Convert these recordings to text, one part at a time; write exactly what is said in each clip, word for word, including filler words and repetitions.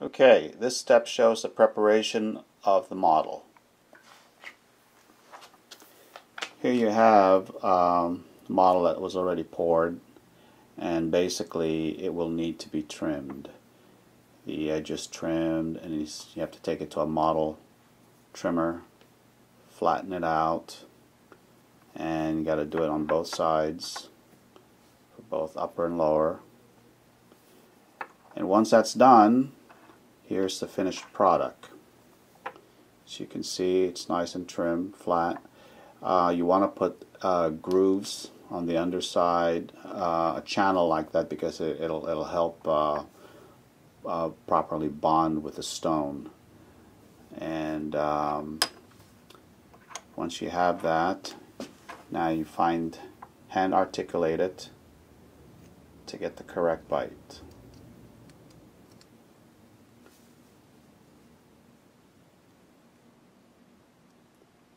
Okay, this step shows the preparation of the model. Here you have um, a model that was already poured, and basically it will need to be trimmed. The edge is trimmed, and you have to take it to a model trimmer, flatten it out, and you got to do it on both sides, for both upper and lower. And once that's done, here's the finished product. As you can see, it's nice and trimmed, flat. Uh, you want to put uh, grooves on the underside, uh, a channel like that, because it, it'll it'll help uh, uh, properly bond with the stone. And um, once you have that, now you find hand articulate it to get the correct bite.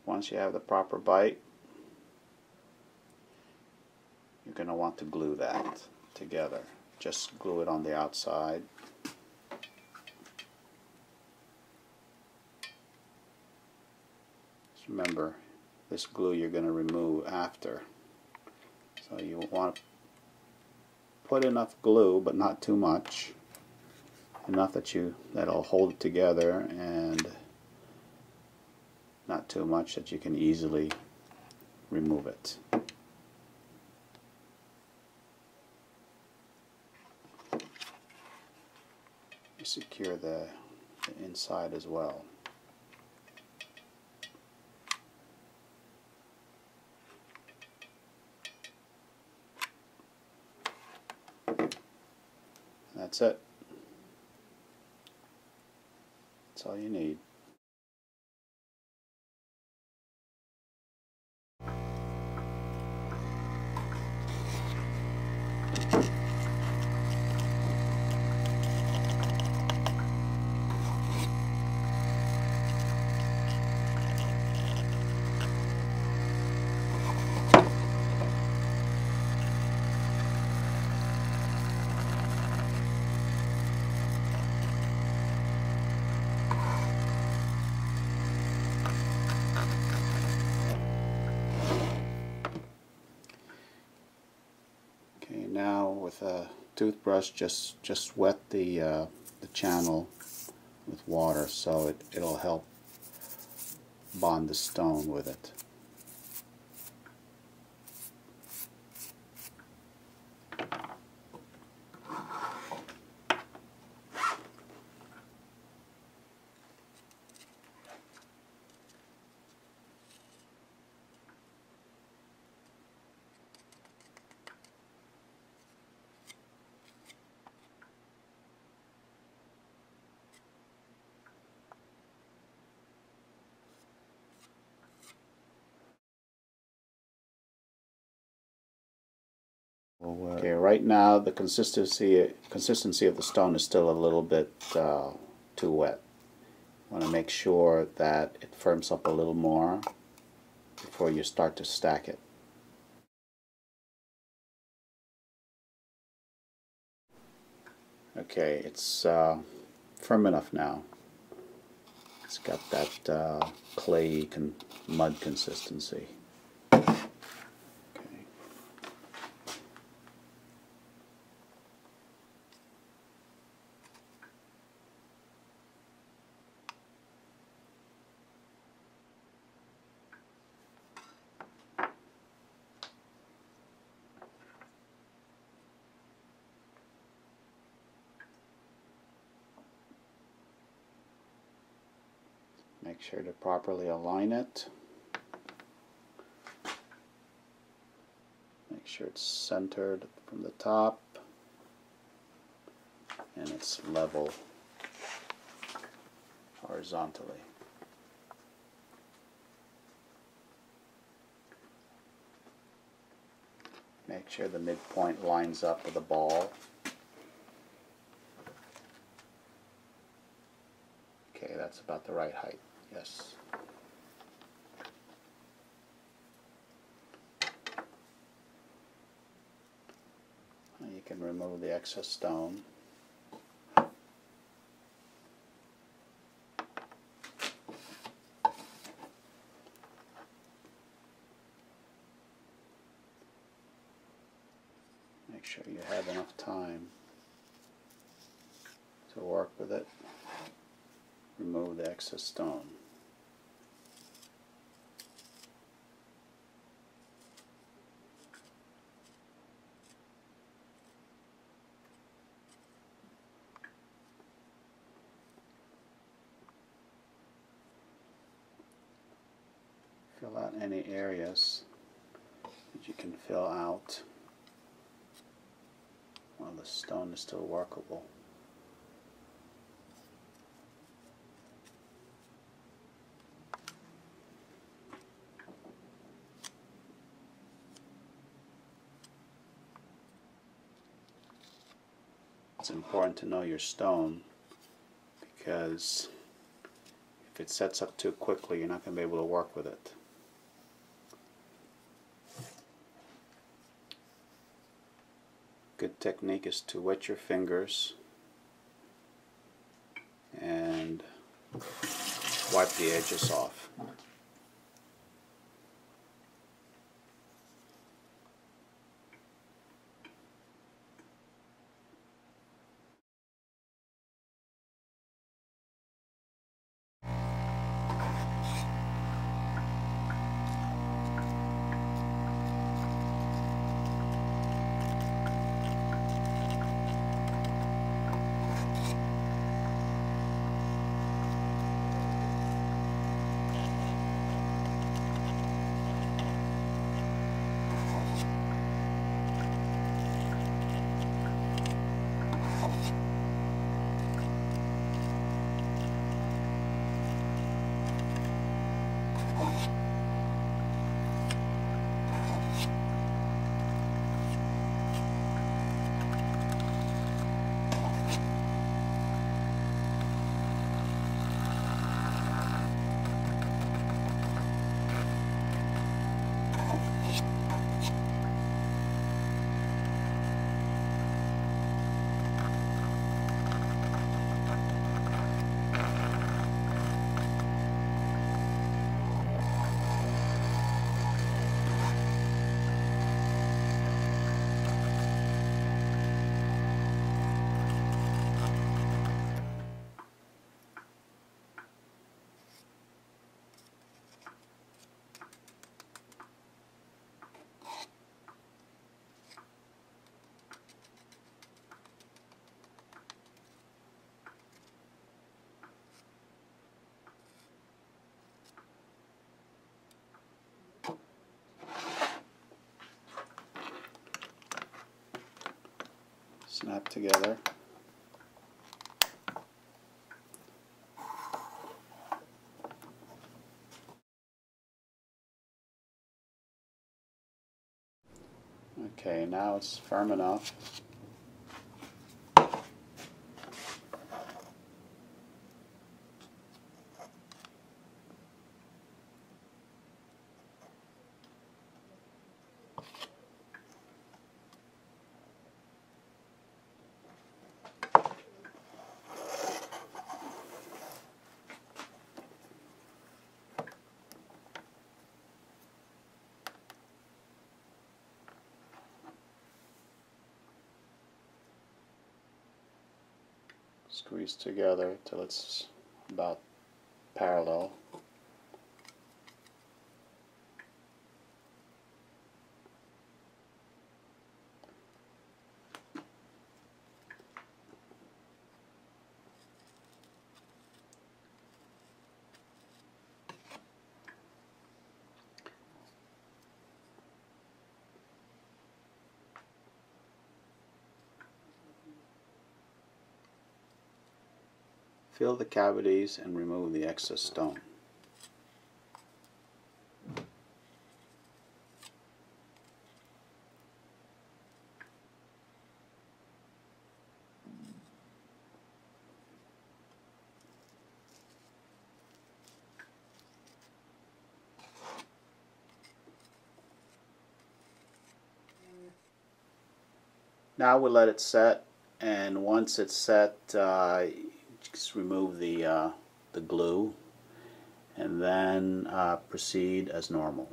Once you have the proper bite, you're going to want to glue that together. Just glue it on the outside. Just remember, this glue you're going to remove after. So you want to put enough glue, but not too much. Enough that you that'll hold it together, and not too much that you can easily remove it. You secure the, the inside as well. That's it. That's all you need. With a toothbrush, just just wet the uh, the channel with water, so it it'll help bond the stone with it. Okay, right now the consistency consistency of the stone is still a little bit uh, too wet. You want to make sure that it firms up a little more before you start to stack it. Okay, it's uh, firm enough now. It's got that uh, clay con mud consistency. Make sure to properly align it. Make sure it's centered from the top and it's level horizontally. Make sure the midpoint lines up with the ball. Okay, that's about the right height. Yes. And you can remove the excess stone. make sure you have enough time to work with it. Remove the excess stone. Fill out any areas that you can fill out while the stone is still workable. It's important to know your stone, because if it sets up too quickly, you're not going to be able to work with it. Good technique is to wet your fingers and wipe the edges off. Snap together. Okay, now it's firm enough. Squeeze together till it's about parallel. Fill the cavities and remove the excess stone. Now we'll let it set, and once it's set, uh, just remove the, uh, the glue, and then uh, proceed as normal.